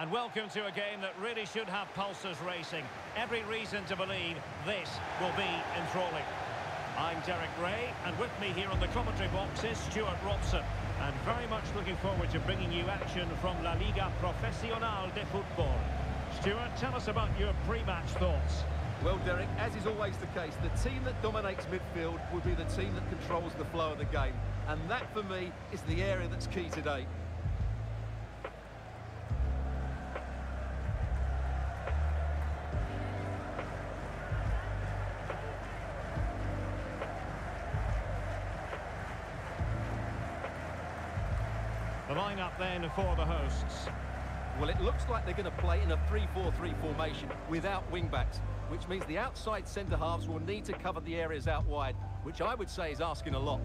And welcome to a game that really should have pulses racing. Every reason to believe this will be enthralling. I'm Derek Ray, and with me here on the commentary box is Stuart Robson. And very much looking forward to bringing you action from La Liga Profesional de Football. Stuart, tell us about your pre-match thoughts. Well, Derek, as is always the case, the team that dominates midfield will be the team that controls the flow of the game. And that, for me, is the area that's key today. The lineup then for the hosts. Well, it looks like they're going to play in a 3-4-3 formation without wing-backs, which means the outside centre-halves will need to cover the areas out wide, which I would say is asking a lot.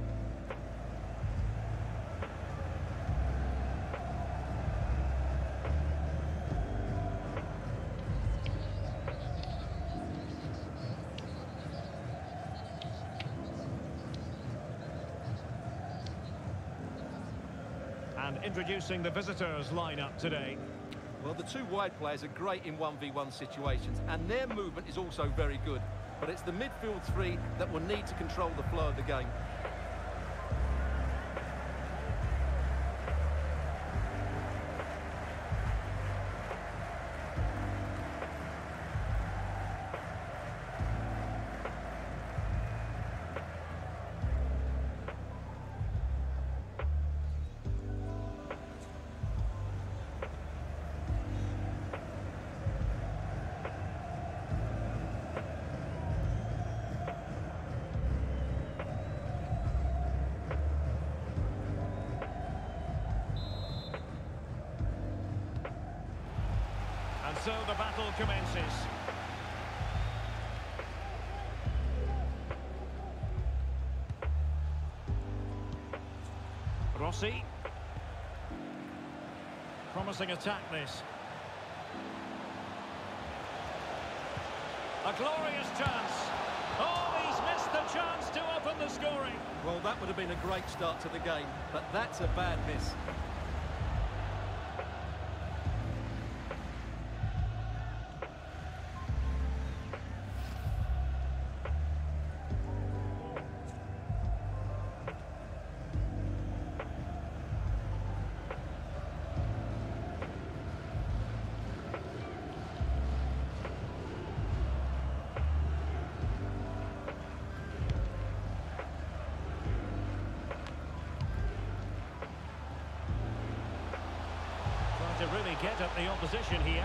And introducing the visitors' lineup today. Well, the two wide players are great in 1v1 situations, and their movement is also very good. But it's the midfield three that will need to control the flow of the game. So the battle commences. Rossi. Promising attack, this. A glorious chance. Oh, he's missed the chance to open the scoring. Well, that would have been a great start to the game, but that's a bad miss. To really get at the opposition here.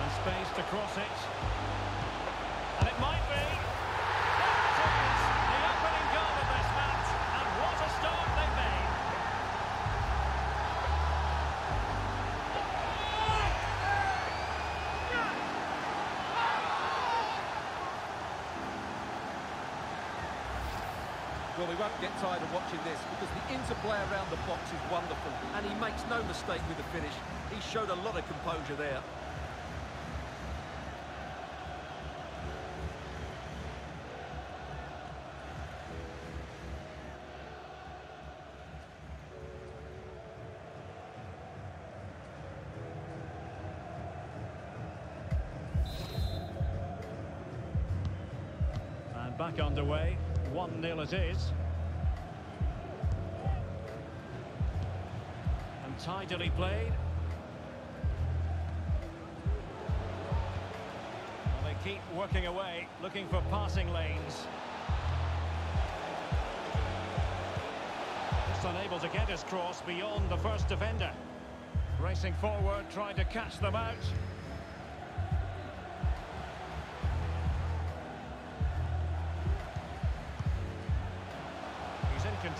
And space to cross it. And it might be. There it is! The opening goal of this match. And what a start they've made. Well, we won't get tired of watching this because the interplay around the box is wonderful, and he makes no mistake with the finish. He showed a lot of composure there. And back underway. 1-0 it is. And tidily played. Well, they keep working away, looking for passing lanes. Just unable to get his cross beyond the first defender. Racing forward, trying to catch them out.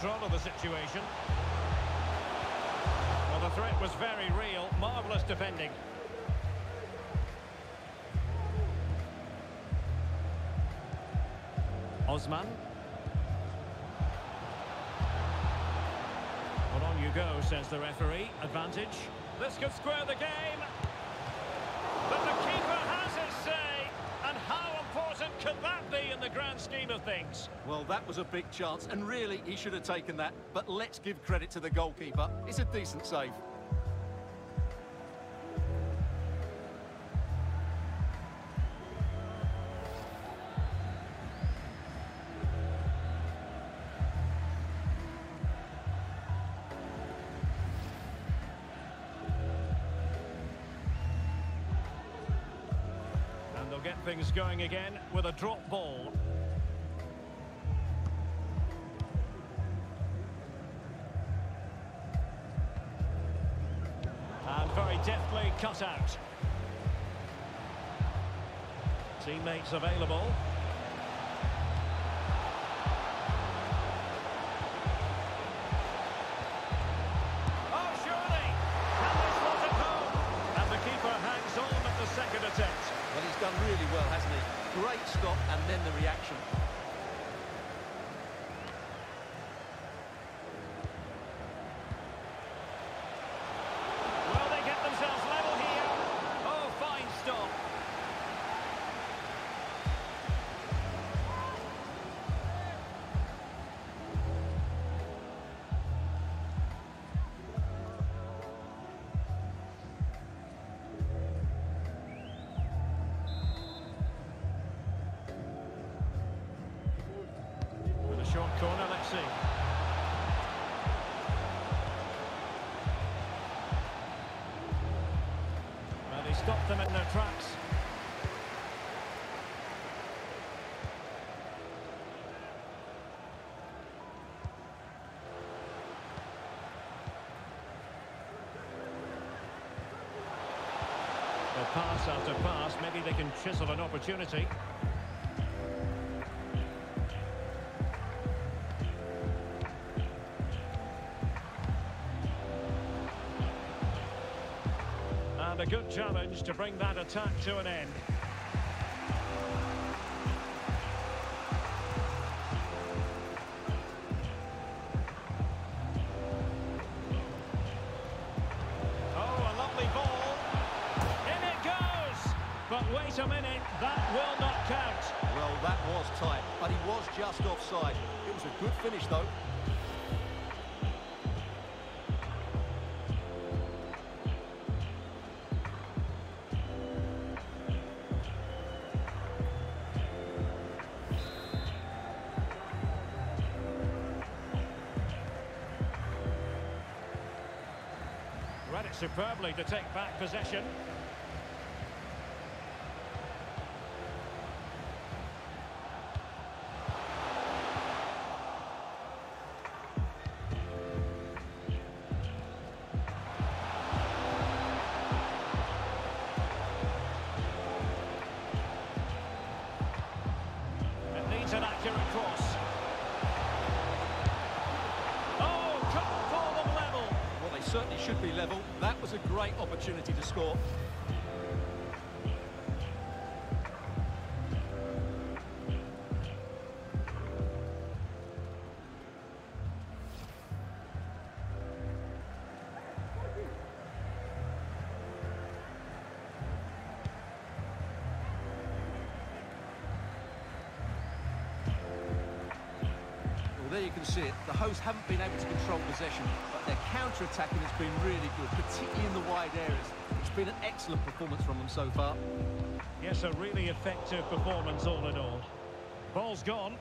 Control of the situation. Well, the threat was very real. Marvellous defending. Osman. Well, on you go, says the referee. Advantage. This could square the game. But the keeper has his say. And how important could that be in the grand scheme of things? Well, that was a big chance, and really he should have taken that. But let's give credit to the goalkeeper. It's a decent save. Get things going again with a drop ball. And very deftly cut out. Teammates available. Oh, surely! And this was at home. And the keeper hangs on at the second attempt. Well, he's done really well, hasn't he? Great stop and then the reaction. Well, they get themselves level here. Oh, fine stop. Corner, let's see. Well, they stopped them in their tracks. Well, pass after pass, maybe they can chisel an opportunity. A good challenge to bring that attack to an end. Oh, a lovely ball. In it goes! But wait a minute, that will not count. Well, that was tight, but he was just offside. It was a good finish, though. Read it superbly to take back possession. It needs an accurate cross. Certainly should be level. That was a great opportunity to score. There you can see it. The hosts haven't been able to control possession, but their counter-attacking has been really good, particularly in the wide areas. It's been an excellent performance from them so far. Yes, a really effective performance all in all. Ball's gone.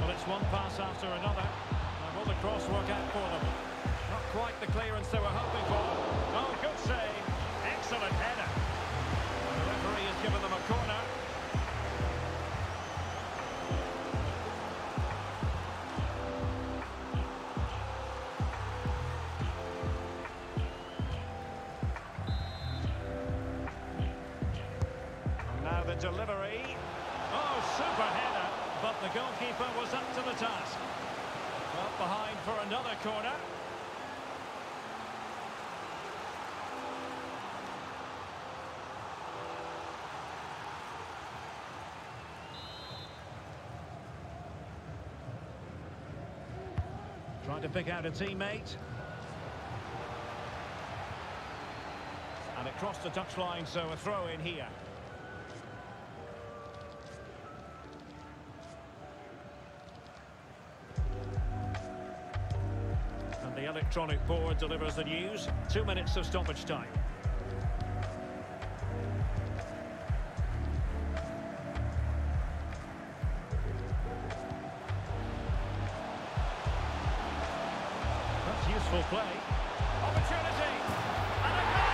Well, it's one pass after another. Will the cross work out for them? Not quite the clearance they were hoping for. Oh, good save. Excellent header. The referee has given them a corner. And now the delivery. Oh, super header. But the goalkeeper was up to the task. Up behind for another corner. Trying to pick out a teammate. And it crossed the touchline, so a throw in here. And the electronic board delivers the news. 2 minutes of stoppage time. That's useful play. Opportunity. And a goal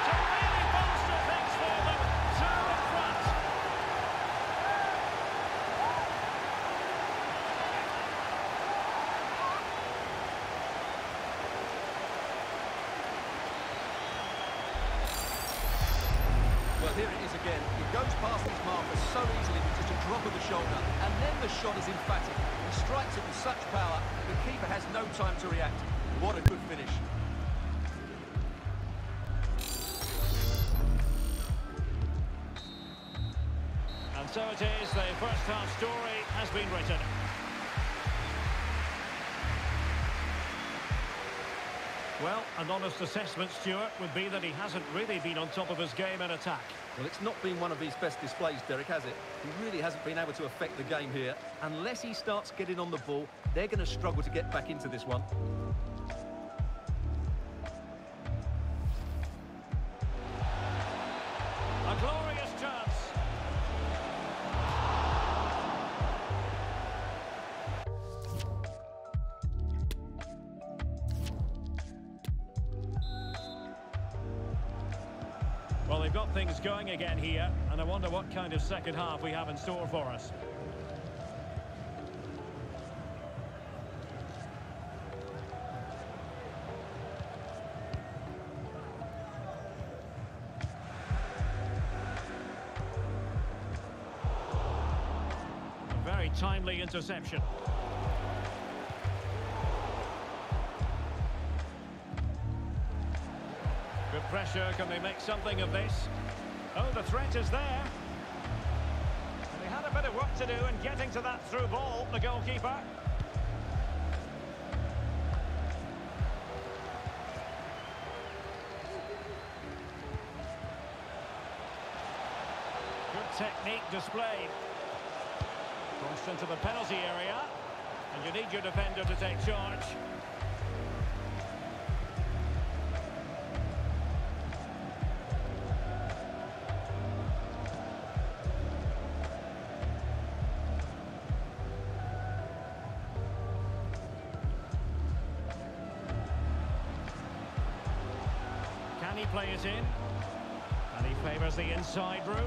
to really bolster things for them. 2 in front. Well, here it is again. He goes past his marker so easily with just a drop of the shoulder. And then the shot is emphatic. He strikes it with such power, the keeper has no time to react. What a good finish. And so it is, the first half story has been written. Well, an honest assessment, Stuart, would be that he hasn't really been on top of his game in attack. Well, it's not been one of his best displays, Derek, has it? He really hasn't been able to affect the game here. Unless he starts getting on the ball, they're going to struggle to get back into this one. A glorious chance. Well, they've got things going again here, and I wonder what kind of second half we have in store for us. Timely interception. Good pressure. Can they make something of this? Oh, the threat is there. They had a bit of work to do in getting to that through ball, the goalkeeper. Good technique displayed. Crossed into the penalty area, and you need your defender to take charge. Can he play it in? And he favours the inside route.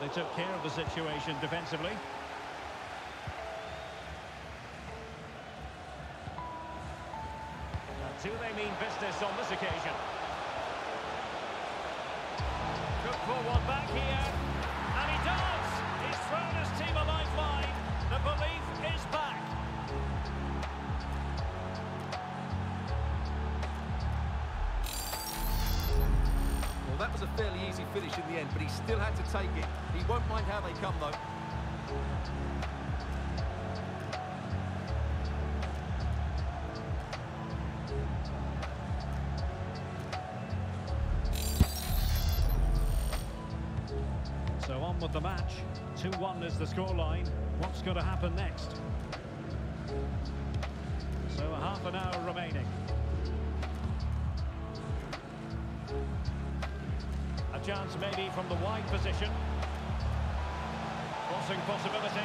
They took care of the situation defensively. And do they mean business on this occasion? Could pull one back here. And he does! He's thrown his team a lifeline. The belief is back. That was a fairly easy finish in the end, but he still had to take it. He won't mind how they come, though. So on with the match. 2-1 is the scoreline. What's going to happen next? So half an hour remaining. Chance maybe from the wide position. Crossing possibilities.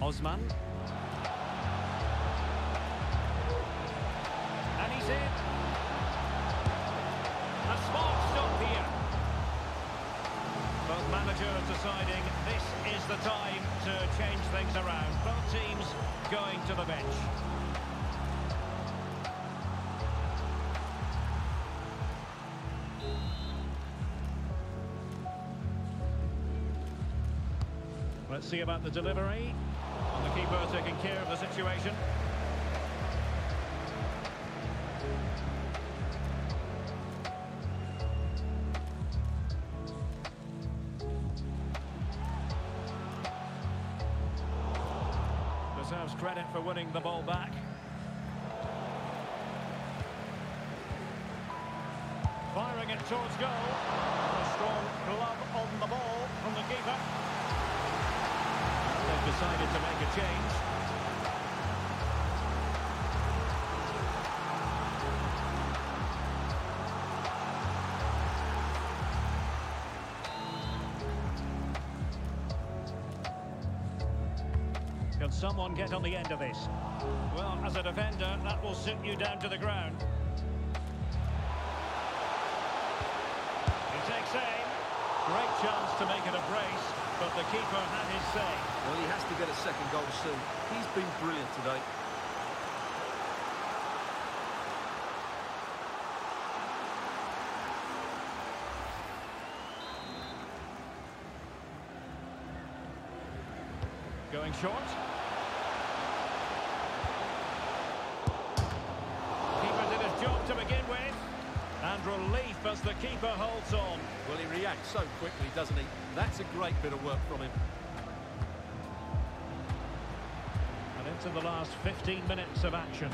Osman. And he's in. A smart stop here. Both managers deciding this is the time to change things around. Both teams going to the bench. Let's see about the delivery. And the keeper taking care of the situation. deserves credit for winning the ball back. Firing it towards goal. A strong glove on the ball from the keeper. And they've decided to make a change. Can someone get on the end of this? Well, as a defender, that will sit you down to the ground. Takes aim. Great chance to make it a brace, but the keeper had his say. Well, he has to get a second goal soon. He's been brilliant today. Going short. Keeper did his job to begin with. And relief as the keeper holds on. Well, he reacts so quickly, doesn't he? That's a great bit of work from him. And into the last 15 minutes of action.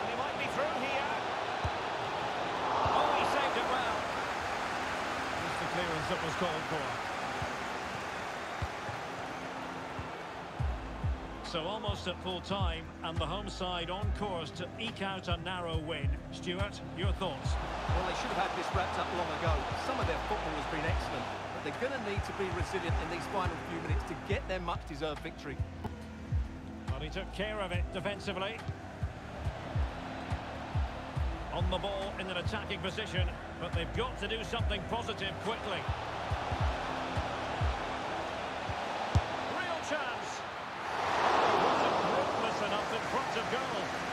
And he might be through here. Oh, he saved it well. It's the clearance that was called for. So almost at full time, and the home side on course to eke out a narrow win. Stuart, your thoughts? Well, they should have had this wrapped up long ago. Some of their football has been excellent, but they're going to need to be resilient in these final few minutes to get their much-deserved victory. Well, he took care of it defensively. On the ball in an attacking position, but they've got to do something positive quickly.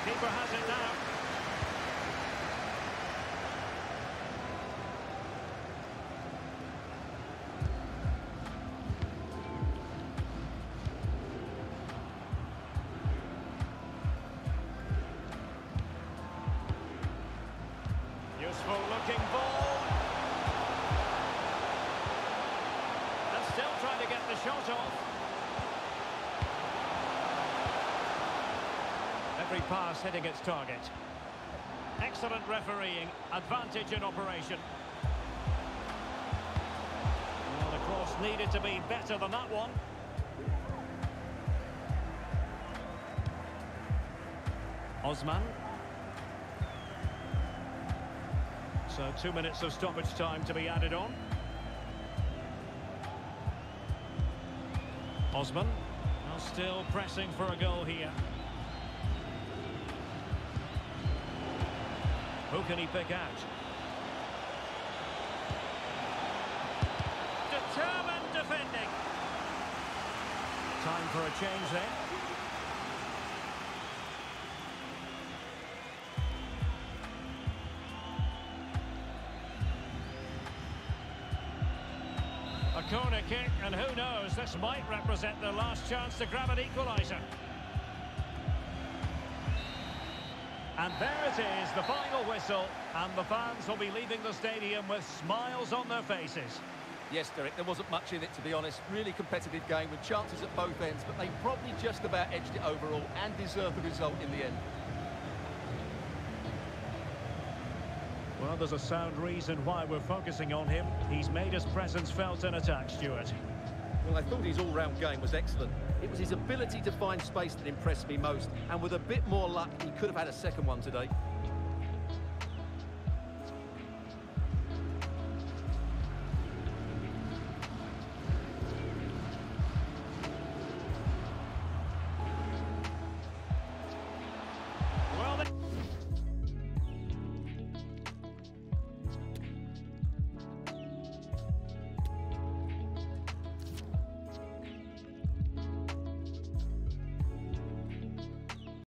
Keeper has it now. Useful looking ball. And still trying to get the shot off. Every pass hitting its target. Excellent refereeing, advantage in operation. Well, the cross needed to be better than that one. Osman. So 2 minutes of stoppage time to be added on. Osman, now still pressing for a goal here. Who can he pick out? Determined defending. Time for a change there. A corner kick, and who knows, this might represent their last chance to grab an equaliser. And there it is, the final whistle, and the fans will be leaving the stadium with smiles on their faces. Yes, Derek, there wasn't much in it, to be honest. Really competitive game with chances at both ends, but they probably just about edged it overall and deserved the result in the end. Well, there's a sound reason why we're focusing on him. He's made his presence felt in attack, Stuart. Well, I thought his all-round game was excellent. It was his ability to find space that impressed me most, and with a bit more luck, he could have had a second one today.